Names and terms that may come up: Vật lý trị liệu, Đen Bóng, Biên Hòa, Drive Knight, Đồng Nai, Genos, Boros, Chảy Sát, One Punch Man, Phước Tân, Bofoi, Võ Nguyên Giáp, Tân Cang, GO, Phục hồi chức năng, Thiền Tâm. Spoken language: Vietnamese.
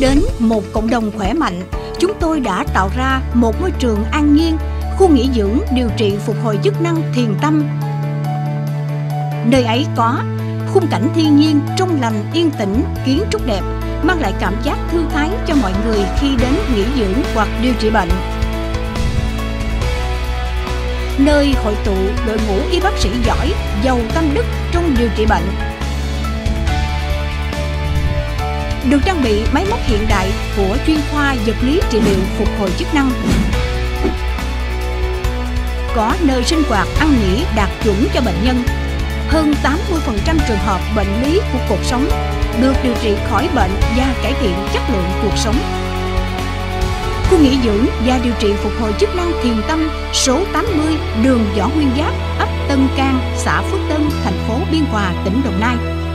đến một cộng đồng khỏe mạnh, chúng tôi đã tạo ra một môi trường an nhiên, khu nghỉ dưỡng điều trị phục hồi chức năng thiền tâm. Nơi ấy có khung cảnh thiên nhiên trong lành, yên tĩnh, kiến trúc đẹp, mang lại cảm giác thư thái cho mọi người khi đến nghỉ dưỡng hoặc điều trị bệnh. Nơi hội tụ đội ngũ y bác sĩ giỏi, giàu tâm đức trong điều trị bệnh. Được trang bị máy móc hiện đại của chuyên khoa vật lý trị liệu phục hồi chức năng. Có nơi sinh hoạt ăn nghỉ đạt chuẩn cho bệnh nhân. Hơn 80% trường hợp bệnh lý của cuộc sống được điều trị khỏi bệnh và cải thiện chất lượng cuộc sống. Khu nghỉ dưỡng và điều trị phục hồi chức năng thiền tâm số 80 đường Võ Nguyên Giáp, ấp Tân Cang, xã Phước Tân, thành phố Biên Hòa, tỉnh Đồng Nai.